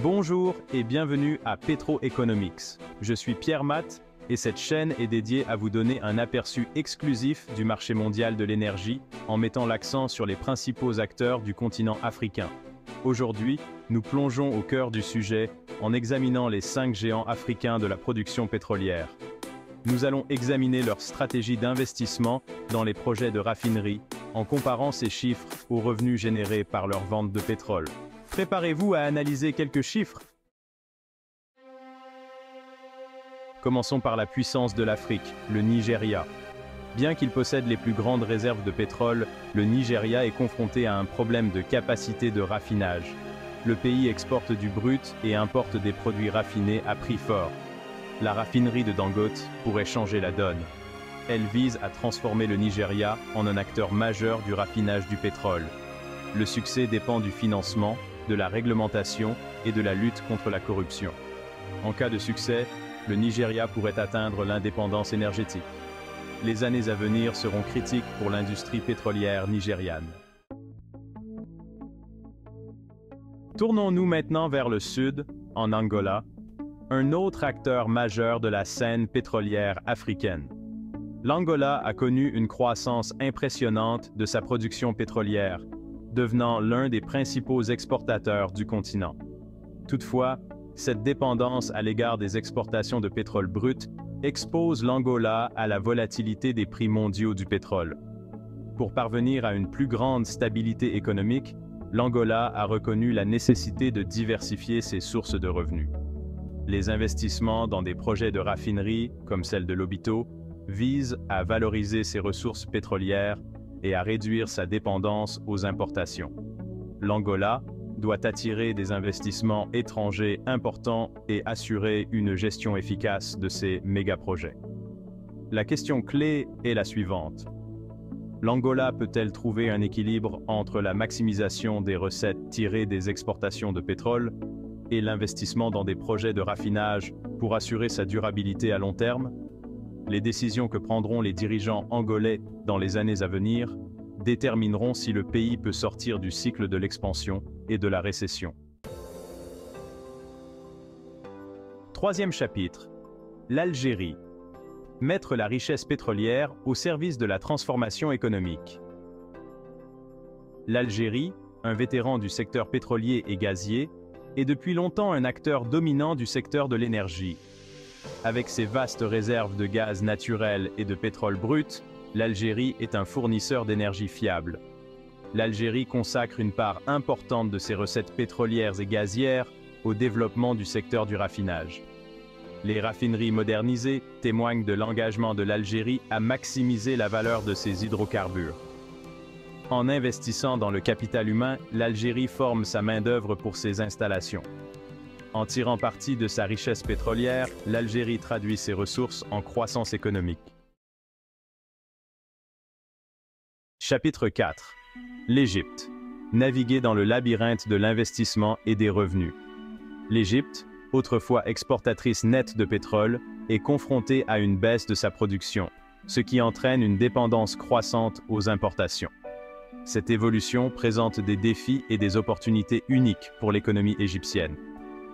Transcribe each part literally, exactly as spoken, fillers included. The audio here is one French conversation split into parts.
Bonjour et bienvenue à Petro Economics. Je suis Pierre Matt et cette chaîne est dédiée à vous donner un aperçu exclusif du marché mondial de l'énergie en mettant l'accent sur les principaux acteurs du continent africain. Aujourd'hui, nous plongeons au cœur du sujet en examinant les cinq géants africains de la production pétrolière. Nous allons examiner leur stratégie d'investissement dans les projets de raffinerie en comparant ces chiffres aux revenus générés par leur vente de pétrole. Préparez-vous à analyser quelques chiffres. Commençons par la puissance de l'Afrique, le Nigeria. Bien qu'il possède les plus grandes réserves de pétrole, le Nigeria est confronté à un problème de capacité de raffinage. Le pays exporte du brut et importe des produits raffinés à prix fort. La raffinerie de Dangote pourrait changer la donne. Elle vise à transformer le Nigeria en un acteur majeur du raffinage du pétrole. Le succès dépend du financement, de la réglementation et de la lutte contre la corruption. En cas de succès, le Nigeria pourrait atteindre l'indépendance énergétique. Les années à venir seront critiques pour l'industrie pétrolière nigériane. Tournons-nous maintenant vers le sud, en Angola, un autre acteur majeur de la scène pétrolière africaine. L'Angola a connu une croissance impressionnante de sa production pétrolière, devenant l'un des principaux exportateurs du continent. Toutefois, cette dépendance à l'égard des exportations de pétrole brut expose l'Angola à la volatilité des prix mondiaux du pétrole. Pour parvenir à une plus grande stabilité économique, l'Angola a reconnu la nécessité de diversifier ses sources de revenus. Les investissements dans des projets de raffinerie, comme celle de Lobito, visent à valoriser ses ressources pétrolières et à réduire sa dépendance aux importations. L'Angola doit attirer des investissements étrangers importants et assurer une gestion efficace de ces mégaprojets. La question clé est la suivante. L'Angola peut-elle trouver un équilibre entre la maximisation des recettes tirées des exportations de pétrole et l'investissement dans des projets de raffinage pour assurer sa durabilité à long terme? Les décisions que prendront les dirigeants angolais dans les années à venir détermineront si le pays peut sortir du cycle de l'expansion et de la récession. Troisième chapitre, l'Algérie. Mettre la richesse pétrolière au service de la transformation économique. L'Algérie, un vétéran du secteur pétrolier et gazier, est depuis longtemps un acteur dominant du secteur de l'énergie. Avec ses vastes réserves de gaz naturel et de pétrole brut, l'Algérie est un fournisseur d'énergie fiable. L'Algérie consacre une part importante de ses recettes pétrolières et gazières au développement du secteur du raffinage. Les raffineries modernisées témoignent de l'engagement de l'Algérie à maximiser la valeur de ses hydrocarbures. En investissant dans le capital humain, l'Algérie forme sa main-d'œuvre pour ses installations. En tirant parti de sa richesse pétrolière, l'Algérie traduit ses ressources en croissance économique. Chapitre quatre. L'Égypte. Naviguer dans le labyrinthe de l'investissement et des revenus. L'Égypte, autrefois exportatrice nette de pétrole, est confrontée à une baisse de sa production, ce qui entraîne une dépendance croissante aux importations. Cette évolution présente des défis et des opportunités uniques pour l'économie égyptienne.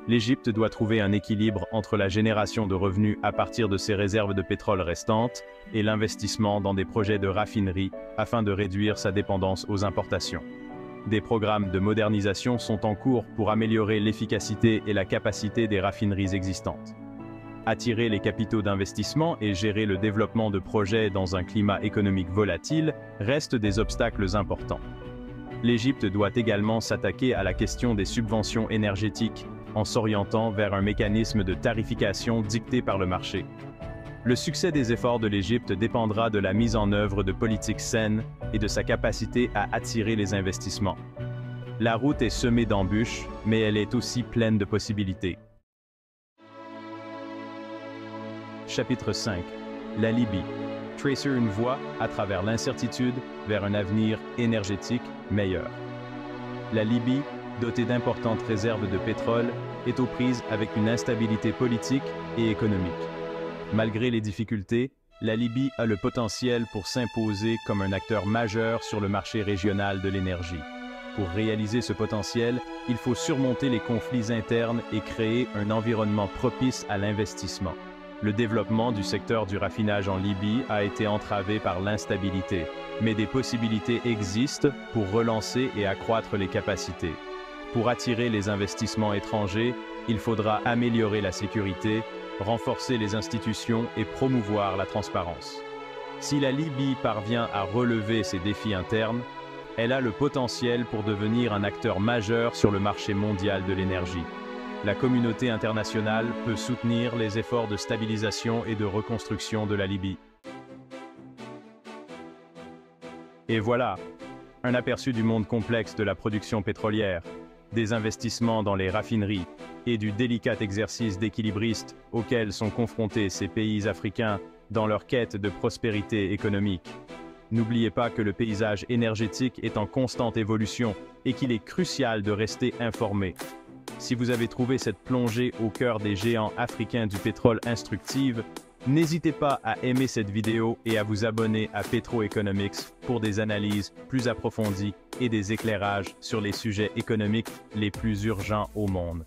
L'Égypte doit trouver un équilibre entre la génération de revenus à partir de ses réserves de pétrole restantes et l'investissement dans des projets de raffinerie afin de réduire sa dépendance aux importations. Des programmes de modernisation sont en cours pour améliorer l'efficacité et la capacité des raffineries existantes. Attirer les capitaux d'investissement et gérer le développement de projets dans un climat économique volatile restent des obstacles importants. L'Égypte doit également s'attaquer à la question des subventions énergétiques en s'orientant vers un mécanisme de tarification dicté par le marché. Le succès des efforts de l'Égypte dépendra de la mise en œuvre de politiques saines et de sa capacité à attirer les investissements. La route est semée d'embûches, mais elle est aussi pleine de possibilités. Chapitre cinq. La Libye. Tracer une voie, à travers l'incertitude, vers un avenir énergétique meilleur. La Libye, dotée d'importantes réserves de pétrole, est aux prises avec une instabilité politique et économique. Malgré les difficultés, la Libye a le potentiel pour s'imposer comme un acteur majeur sur le marché régional de l'énergie. Pour réaliser ce potentiel, il faut surmonter les conflits internes et créer un environnement propice à l'investissement. Le développement du secteur du raffinage en Libye a été entravé par l'instabilité, mais des possibilités existent pour relancer et accroître les capacités. Pour attirer les investissements étrangers, il faudra améliorer la sécurité, renforcer les institutions et promouvoir la transparence. Si la Libye parvient à relever ses défis internes, elle a le potentiel pour devenir un acteur majeur sur le marché mondial de l'énergie. La communauté internationale peut soutenir les efforts de stabilisation et de reconstruction de la Libye. Et voilà, un aperçu du monde complexe de la production pétrolière, des investissements dans les raffineries et du délicat exercice d'équilibriste auquel sont confrontés ces pays africains dans leur quête de prospérité économique. N'oubliez pas que le paysage énergétique est en constante évolution et qu'il est crucial de rester informé. Si vous avez trouvé cette plongée au cœur des géants africains du pétrole instructive, n'hésitez pas à aimer cette vidéo et à vous abonner à Petro Economics pour des analyses plus approfondies et des éclairages sur les sujets économiques les plus urgents au monde.